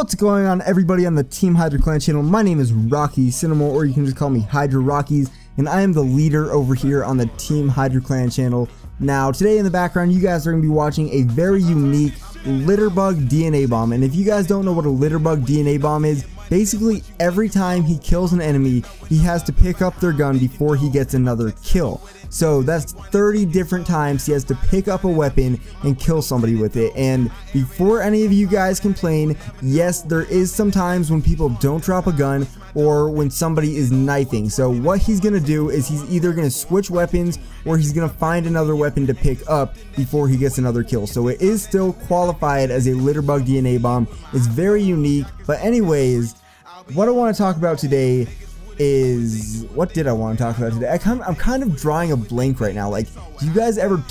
What's going on, everybody, on the Team Hydra Clan channel? My name is Rocky Cinemal, or you can just call me Hydra Rockies, and I am the leader over here on the Team Hydra Clan channel. Now, today in the background, you guys are going to be watching a very unique Litterbug DNA Bomb, and if you guys don't know what a Litterbug DNA Bomb is, basically every time he kills an enemy, he has to pick up their gun before he gets another kill. So that's 30 different times he has to pick up a weapon and kill somebody with it. And before any of you guys complain, yes, there is some times when people don't drop a gun or when somebody is knifing. So what he's gonna do is he's either gonna switch weapons or he's gonna find another weapon to pick up before he gets another kill. So it is still qualified as a Litterbug DNA Bomb. It's very unique, but anyways, what I want to talk about today is, what did I want to talk about today? I'm kind of drawing a blank right now. Like, do you guys ever,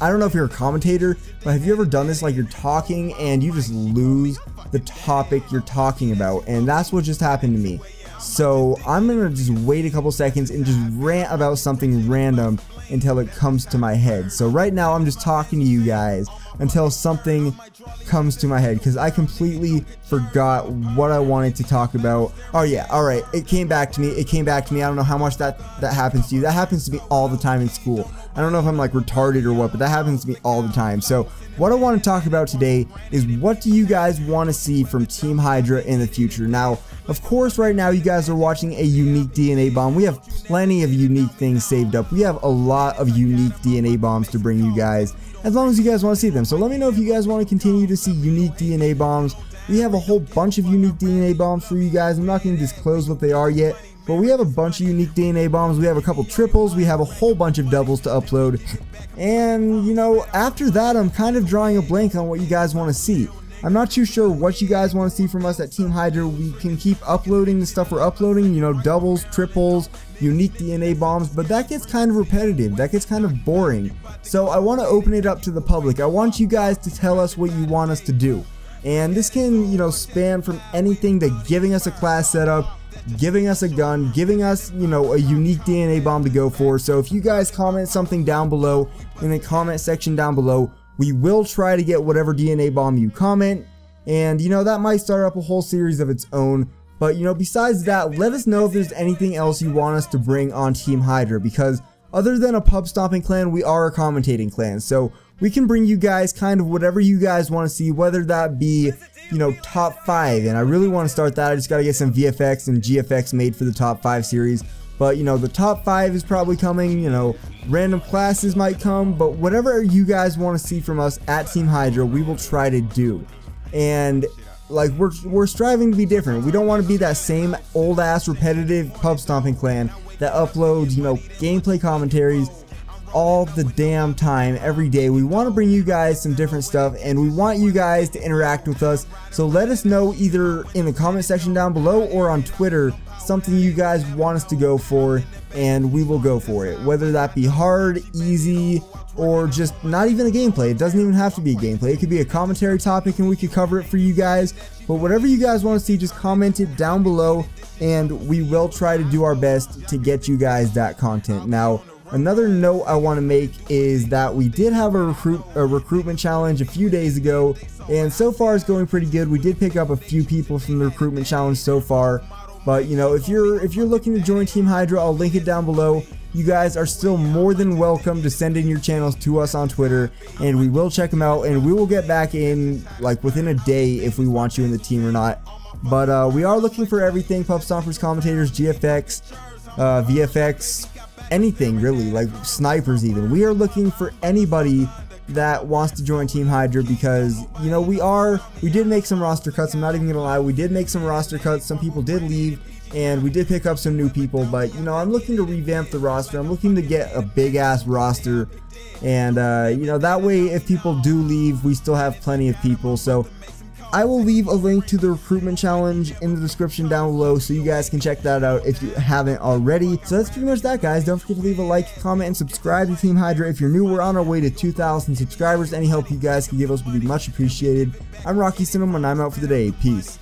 I don't know if you're a commentator, but have you ever done this? Like, you're talking and you just lose the topic you're talking about, and that's what just happened to me. So I'm gonna just wait a couple seconds and just rant about something random until it comes to my head. So right now I'm just talking to you guys until something comes to my head, because I completely forgot what I wanted to talk about. Oh yeah, alright, it came back to me, it came back to me. I don't know how much that happens to you. That happens to me all the time in school. I don't know if I'm like retarded or what, but that happens to me all the time. So what I want to talk about today is, what do you guys want to see from Team Hydra in the future? Now, of course, right now you guys are watching a unique DNA bomb. We have plenty of unique things saved up. We have a lot of unique DNA bombs to bring you guys, as long as you guys want to see them. So let me know if you guys want to continue to see unique DNA bombs. We have a whole bunch of unique DNA bombs for you guys. I'm not going to disclose what they are yet, but we have a bunch of unique DNA bombs. We have a couple triples. We have a whole bunch of doubles to upload. And, you know, after that, I'm kind of drawing a blank on what you guys want to see. I'm not too sure what you guys want to see from us at Team Hydra. We can keep uploading the stuff we're uploading, you know, doubles, triples, unique DNA bombs, but that gets kind of repetitive. That gets kind of boring. So I want to open it up to the public. I want you guys to tell us what you want us to do. And this can, you know, span from anything to giving us a class setup, giving us a gun, giving us, you know, a unique DNA bomb to go for. So if you guys comment something down below in the comment section down below, we will try to get whatever DNA bomb you comment, and you know, that might start up a whole series of its own. But you know, besides that, let us know if there's anything else you want us to bring on Team Hydra, because other than a pub stomping clan, we are a commentating clan. So we can bring you guys kind of whatever you guys want to see, whether that be, you know, top 5, and I really want to start that. I just got to get some VFX and GFX made for the top 5 series, but you know, the top 5 is probably coming, you know, random classes might come, but whatever you guys want to see from us at Team Hydra, we will try to do. And like, we're striving to be different. We don't want to be that same old ass repetitive pub stomping clan that uploads, you know, gameplay commentaries all the damn time every day. We want to bring you guys some different stuff, and we want you guys to interact with us. So let us know either in the comment section down below or on Twitter something you guys want us to go for, and we will go for it, whether that be hard, easy, or just not even a gameplay. It doesn't even have to be a gameplay. It could be a commentary topic and we could cover it for you guys. But whatever you guys want to see, just comment it down below, and we will try to do our best to get you guys that content. Now, another note I want to make is that we did have a recruitment challenge a few days ago, and so far it's going pretty good. We did pick up a few people from the recruitment challenge so far. But you know, if you're looking to join Team Hydra, I'll link it down below. You guys are still more than welcome to send in your channels to us on Twitter, and we will check them out, and we will get back in like within a day if we want you in the team or not. But we are looking for everything: pub stompers, commentators, GFX, VFX, anything really, like snipers even. We are looking for anybody that wants to join Team Hydra, because you know, we did make some roster cuts. I'm not even gonna lie, we did make some roster cuts. Some people did leave, and we did pick up some new people. But you know, I'm looking to revamp the roster. I'm looking to get a big ass roster, and you know, that way if people do leave, we still have plenty of people. So I will leave a link to the recruitment challenge in the description down below, so you guys can check that out if you haven't already. So that's pretty much that, guys. Don't forget to leave a like, comment, and subscribe to Team Hydra if you're new. We're on our way to 2,000 subscribers. Any help you guys can give us would be much appreciated. I'm Rocky Cinemal, and I'm out for the day. Peace.